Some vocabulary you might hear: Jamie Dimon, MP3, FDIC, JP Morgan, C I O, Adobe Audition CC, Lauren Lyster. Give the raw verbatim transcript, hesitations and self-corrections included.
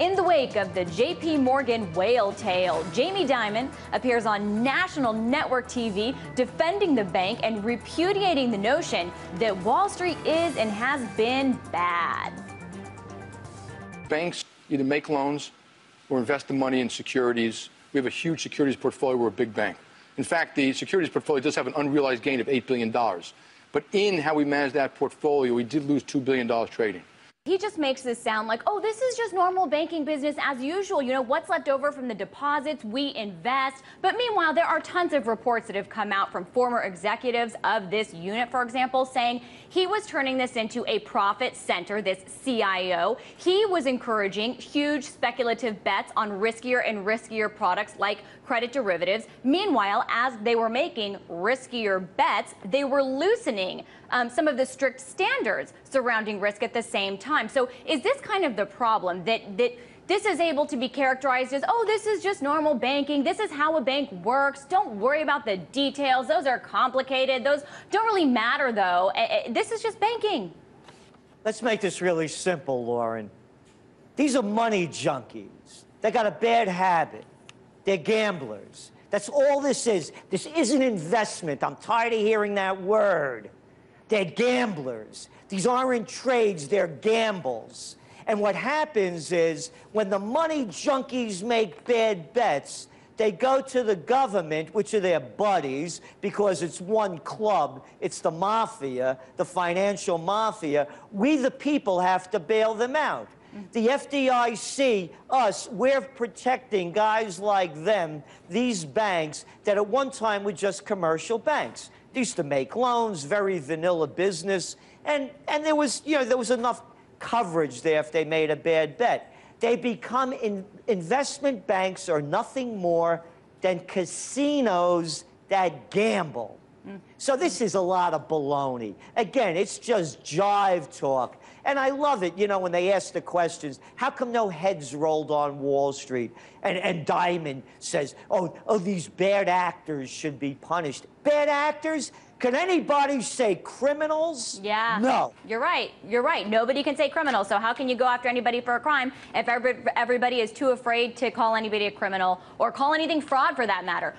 In the wake of the J P Morgan whale tale, Jamie Dimon appears on national network T V defending the bank and repudiating the notion that Wall Street is and has been bad. Banks either make loans or invest the money in securities. We have a huge securities portfolio. We're a big bank. In fact, the securities portfolio does have an unrealized gain of eight billion dollars. But in how we manage that portfolio, we did lose two billion dollars trading. He just makes this sound like, oh, this is just normal banking business as usual. You know, what's left over from the deposits, we invest. But meanwhile, there are tons of reports that have come out from former executives of this unit, for example, saying he was turning this into a profit center, this C I O. He was encouraging huge speculative bets on riskier and riskier products like credit derivatives. Meanwhile, as they were making riskier bets, they were loosening um, some of the strict standards surrounding risk at the same time. So is this kind of the problem, that, that this is able to be characterized as, oh, this is just normal banking. This is how a bank works. Don't worry about the details. Those are complicated. Those don't really matter, though. This is just banking. Let's make this really simple, Lauren. These are money junkies. They got a bad habit. They're gamblers. That's all this is. This isn't investment. I'm tired of hearing that word. They're gamblers. These aren't trades, they're gambles. And what happens is when the money junkies make bad bets, they go to the government, which are their buddies, because it's one club, it's the mafia, the financial mafia. We, the people, have to bail them out. The F D I C, us, we're protecting guys like them, these banks that at one time were just commercial banks. They used to make loans, very vanilla business. And, and there was, you know, there was enough coverage there if they made a bad bet. They become in, investment banks are nothing more than casinos that gamble. Mm. So this is a lot of baloney. Again, it's just jive talk. And I love it, you know, when they ask the questions, how come no heads rolled on Wall Street? And, and Dimon says, oh, oh, these bad actors should be punished. Bad actors? Can anybody say criminals? Yeah. No. You're right. You're right. Nobody can say criminals. So how can you go after anybody for a crime if everybody is too afraid to call anybody a criminal or call anything fraud for that matter?